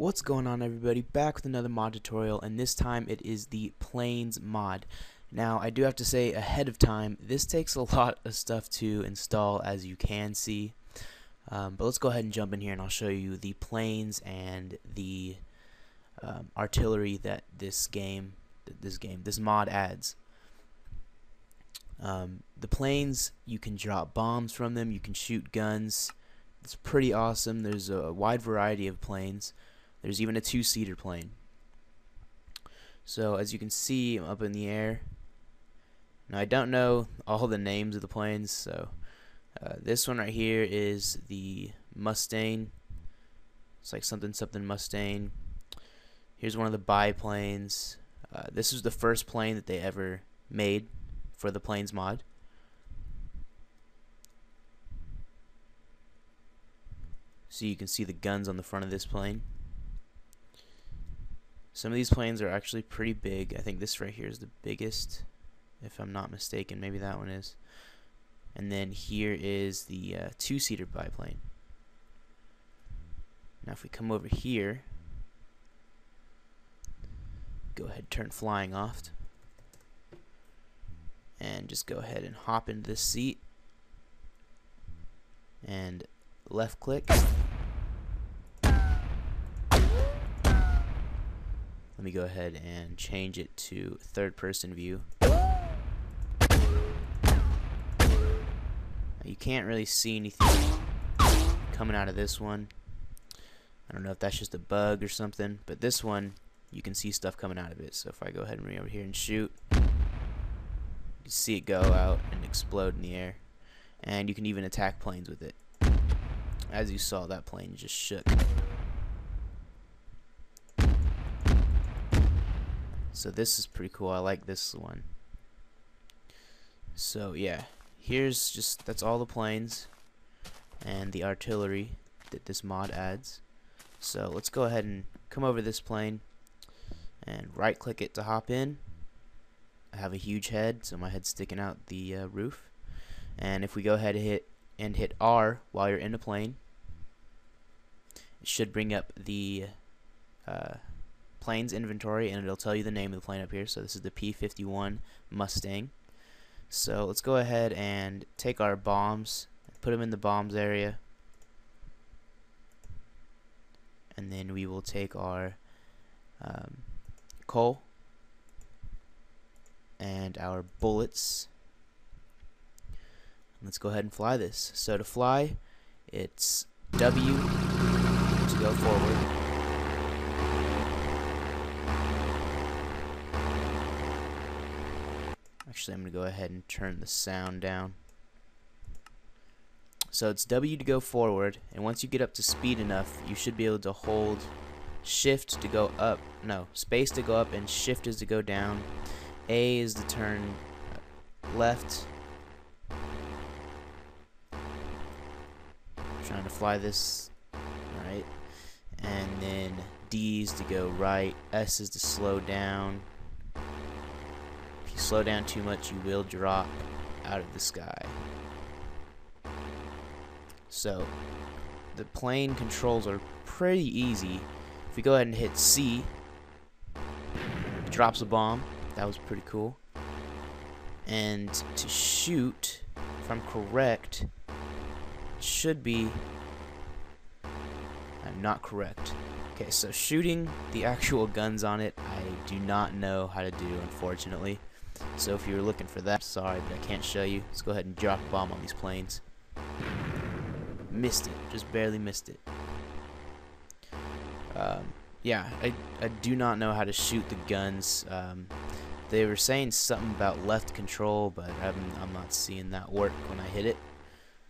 What's going on, everybody? Back with another mod tutorial, and this time it is the Planes mod. Now, I do have to say ahead of time, this takes a lot of stuff to install, as you can see. But let's go ahead and jump in here, and I'll show you the planes and the artillery that this mod adds. The planes, you can drop bombs from them, you can shoot guns. It's pretty awesome. There's a wide variety of planes. There's even a two-seater plane. So as you can see, I'm up in the air. Now I don't know all the names of the planes, so this one right here is the Mustang. It's like something Mustang. Here's one of the biplanes. This is the first plane that they ever made for the Planes mod. So you can see the guns on the front of this plane. Some of these planes are actually pretty big. I think this right here is the biggest, if I'm not mistaken. Maybe that one is. And then here is the two-seater biplane. Now if we come over here, go ahead and turn flying off. And just go ahead and hop into this seat. And left click. Let me go ahead and change it to third person view. Now you can't really see anything coming out of this one. I don't know if that's just a bug or something, but this one you can see stuff coming out of it. So if I go ahead and reach over here and shoot, you can see it go out and explode in the air. And you can even attack planes with it. As you saw, that plane just shook. So this is pretty cool. I like this one. So yeah, here's just, that's all the planes and the artillery that this mod adds. So let's go ahead and come over this plane and right click it to hop in. I have a huge head, so my head's sticking out the roof. And if we go ahead and hit R while you're in the plane, it should bring up the plane's inventory, and it'll tell you the name of the plane up here. So this is the P-51 Mustang. So let's go ahead and take our bombs, put them in the bombs area, and then we will take our coal and our bullets. Let's go ahead and fly this. So to fly, it's W to go forward. Actually, I'm going to go ahead and turn the sound down. So it's W to go forward, and once you get up to speed enough, you should be able to hold shift to go up. No, space to go up, and shift is to go down. A is to turn left. Trying to fly this, alright, and then D is to go right, S is to slow down. If you slow down too much, you will drop out of the sky. So the plane controls are pretty easy. If we go ahead and hit C, it drops a bomb. That was pretty cool. And to shoot, if I'm correct, should be, I'm not correct. Okay, so shooting the actual guns on it, I do not know how to do, unfortunately. So if you were looking for that, sorry, but I can't show you. Let's go ahead and drop a bomb on these planes. Missed it, just barely missed it. Yeah, I do not know how to shoot the guns. They were saying something about left control, but I'm not seeing that work when I hit it.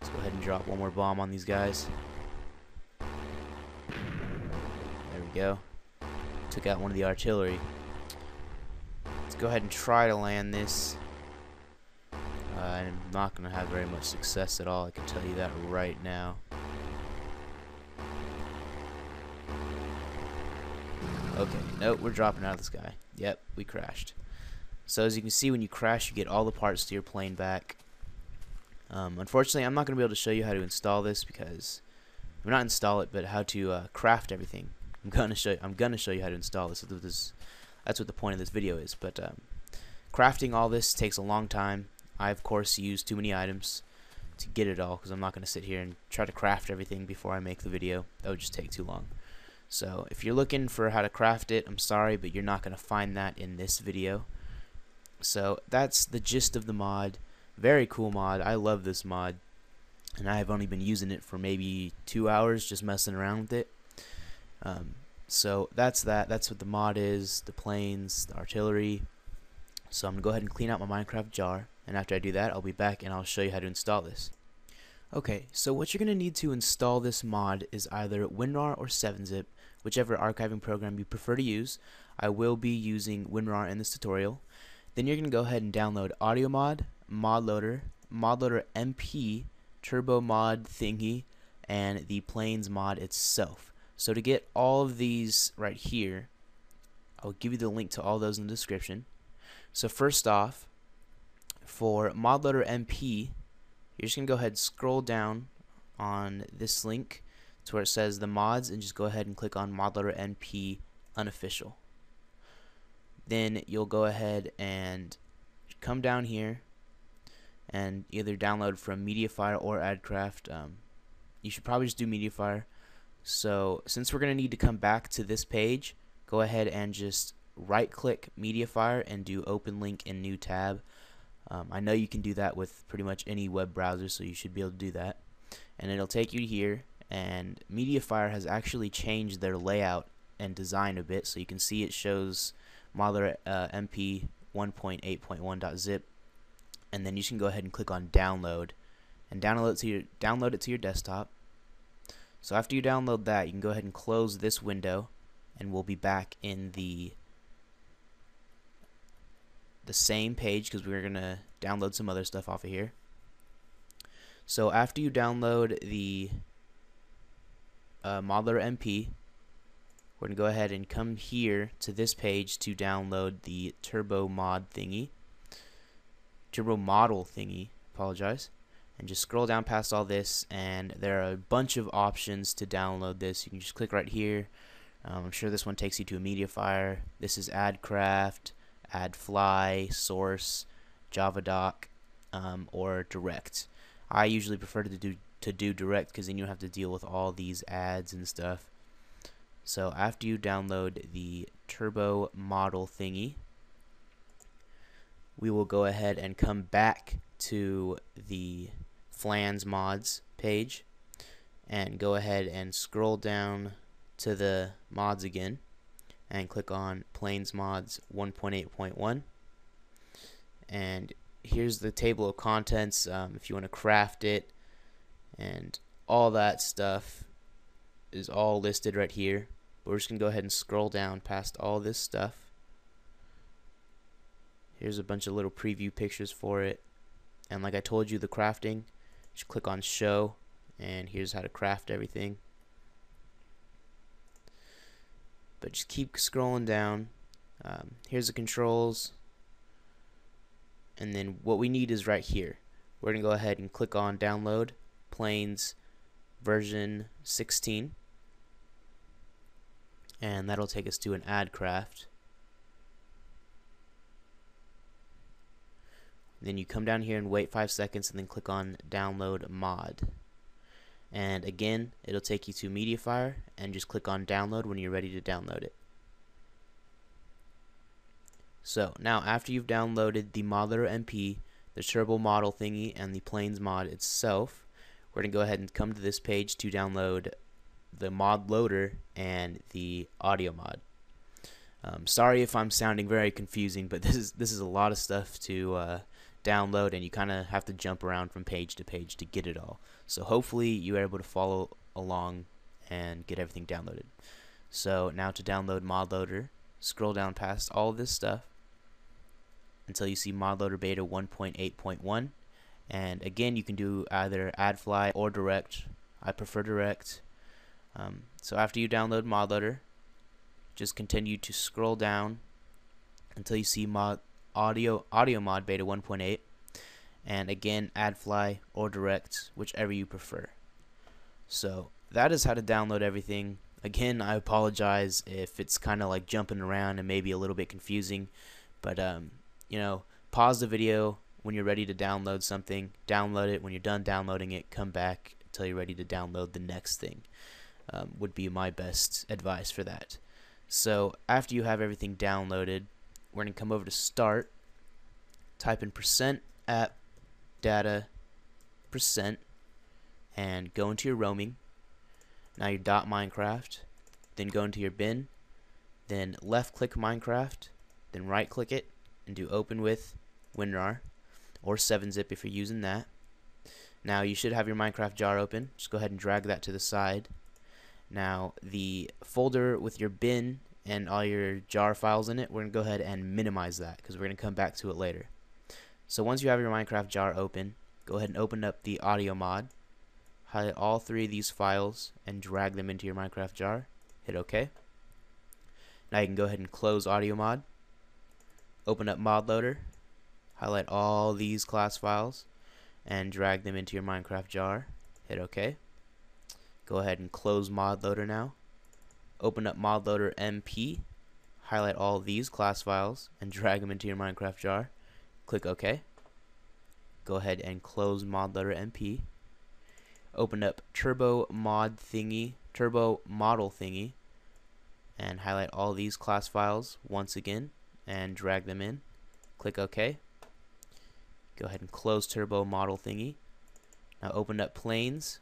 Let's go ahead and drop one more bomb on these guys. There we go. Took out one of the artillery. Let's go ahead and try to land this. I'm not going to have very much success at all, I can tell you that right now. Okay, nope, we're dropping out of the sky. Yep, we crashed. So as you can see, when you crash, you get all the parts to your plane back. Unfortunately, I'm not going to be able to show you how to install this because, well, not install it, but how to craft everything. I'm gonna show you how to install this. That's what the point of this video is. But crafting all this takes a long time. I of course used too many items to get it all, because I'm not gonna sit here and try to craft everything before I make the video. That would just take too long. So if you're looking for how to craft it, I'm sorry, but you're not gonna find that in this video. So that's the gist of the mod. Very cool mod. I love this mod, and I have only been using it for maybe 2 hours, just messing around with it. So that's that. That's what the mod is: the planes, the artillery. So I'm gonna go ahead and clean out my Minecraft jar, and after I do that, I'll be back and I'll show you how to install this. Okay, so what you're gonna need to install this mod is either WinRAR or 7-Zip, whichever archiving program you prefer to use. I will be using WinRAR in this tutorial. Then you're gonna go ahead and download Audio Mod, ModLoader, ModLoader MP, Turbo Mod Thingy, and the Planes mod itself. So to get all of these right here, I'll give you the link to all those in the description. So first off, for ModLoader MP, you're just going to go ahead and scroll down on this link to where it says the mods, and just go ahead and click on ModLoader MP Unofficial. Then you'll go ahead and come down here and either download from Mediafire or Adcraft. You should probably just do Mediafire. So since we're going to need to come back to this page, go ahead and just right-click Mediafire and do Open Link in New Tab. I know you can do that with pretty much any web browser, so you should be able to do that. And it'll take you here, and Mediafire has actually changed their layout and design a bit, so you can see it shows ModLoader MP 1.8.1.zip, and then you can go ahead and click on Download, and download it to your desktop. So after you download that, you can go ahead and close this window, and we'll be back in the same page, because we're gonna download some other stuff off of here. So after you download the ModLoader MP, we're gonna go ahead and come here to this page to download the Turbo Model Thingy. Apologize. And just scroll down past all this, and there are a bunch of options to download this. You can just click right here. I'm sure this one takes you to a Mediafire. This is Adcraft, Adfly, Source, JavaDoc, or Direct. I usually prefer to do Direct, because then you have to deal with all these ads and stuff. So after you download the Turbo Model Thingy, we will go ahead and come back to the Planes mods page, and go ahead and scroll down to the mods again, and click on Planes Mods 1.8.1, and here's the table of contents if you want to craft it, and all that stuff is all listed right here. But we're just gonna go ahead and scroll down past all this stuff. Here's a bunch of little preview pictures for it, and like I told you, the crafting, just click on Show, and here's how to craft everything. But just keep scrolling down. Here's the controls, and then what we need is right here. We're gonna go ahead and click on Download Planes version 16, and that'll take us to an Adcraft. Then you come down here and wait 5 seconds, and then click on Download Mod, and again it'll take you to Mediafire, and just click on Download when you're ready to download it. So now after you've downloaded the ModLoader MP, the Turbo Model Thingy, and the Planes mod itself, we're going to go ahead and come to this page to download the ModLoader and the Audio Mod. Sorry if I'm sounding very confusing, but this is a lot of stuff to download, and you kind of have to jump around from page to page to get it all. So hopefully you are able to follow along and get everything downloaded. So now to download ModLoader, scroll down past all this stuff until you see ModLoader Beta 1.8.1. And again, you can do either Adfly or Direct. I prefer Direct. So after you download ModLoader, just continue to scroll down until you see Audio Mod Beta 1.8, and again Adfly or Direct, whichever you prefer. So that is how to download everything. Again, I apologize if it's kind of like jumping around and maybe a little bit confusing, but you know, pause the video when you're ready to download something, download it. When you're done downloading it, come back until you're ready to download the next thing. Would be my best advice for that. So after you have everything downloaded, we're going to come over to Start, type in %app data% and go into your roaming. Now you .minecraft, then go into your bin, then left click Minecraft, then right click it and do open with WinRAR or 7-Zip if you're using that. Now you should have your Minecraft jar open. Just go ahead and drag that to the side. Now the folder with your bin and all your jar files in it, we're going to go ahead and minimize that because we're going to come back to it later. So once you have your Minecraft jar open, go ahead and open up the Audio Mod, highlight all three of these files and drag them into your Minecraft jar. Hit OK. Now you can go ahead and close Audio Mod, open up ModLoader, highlight all these class files and drag them into your Minecraft jar. Hit OK. Go ahead and close ModLoader now. Open up ModLoader MP, highlight all these class files and drag them into your Minecraft jar. Click OK. Go ahead and close ModLoader MP. Open up Turbo Mod Thingy and highlight all these class files once again and drag them in. Click OK. Go ahead and close Turbo Model Thingy. Now open up Planes.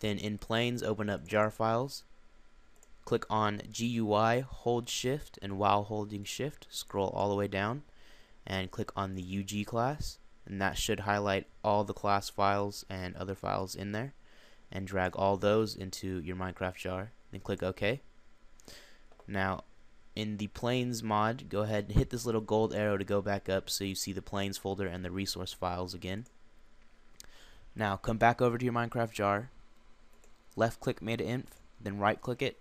Then in Planes, open up jar files, click on GUI, hold shift, and while holding shift, scroll all the way down and click on the UG class, and that should highlight all the class files and other files in there, and drag all those into your Minecraft jar, then click OK. Now in the Planes mod, go ahead and hit this little gold arrow to go back up so you see the Planes folder and the resource files again. Now come back over to your Minecraft jar, left click META-INF, then right click it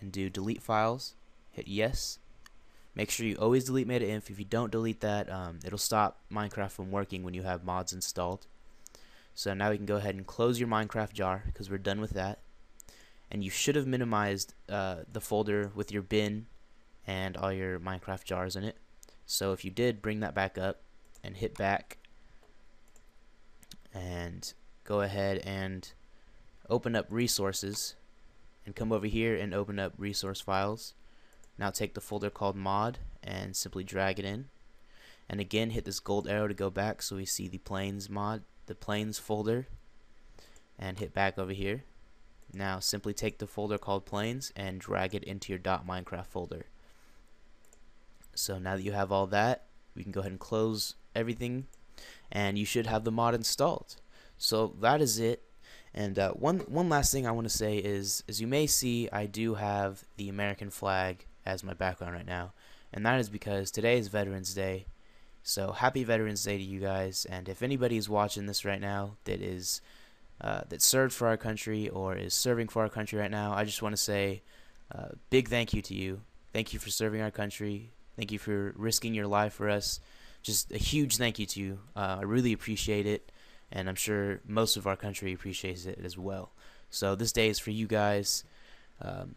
and do delete files, hit yes. Make sure you always delete META-INF. If you don't delete that, it'll stop Minecraft from working when you have mods installed. So now we can go ahead and close your Minecraft jar because we're done with that, and you should have minimized the folder with your bin and all your Minecraft jars in it. So if you did, bring that back up and hit back and go ahead and open up resources and come over here and open up resource files. Now take the folder called mod and simply drag it in, and again hit this gold arrow to go back so we see the Planes mod, the Planes folder, and hit back over here. Now simply take the folder called Planes and drag it into your .minecraft folder. So now that you have all that, we can go ahead and close everything and you should have the mod installed. So that is it. And one last thing I want to say is, as you may see, I do have the American flag as my background right now, and that is because today is Veterans Day. So happy Veterans Day to you guys, and if anybody is watching this right now that is that served for our country or is serving for our country right now, I just want to say a big thank you to you. Thank you for serving our country. Thank you for risking your life for us. Just a huge thank you to you. I really appreciate it. And I'm sure most of our country appreciates it as well. So this day is for you guys.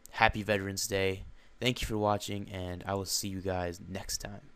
Happy Veterans Day. Thank you for watching, and I will see you guys next time.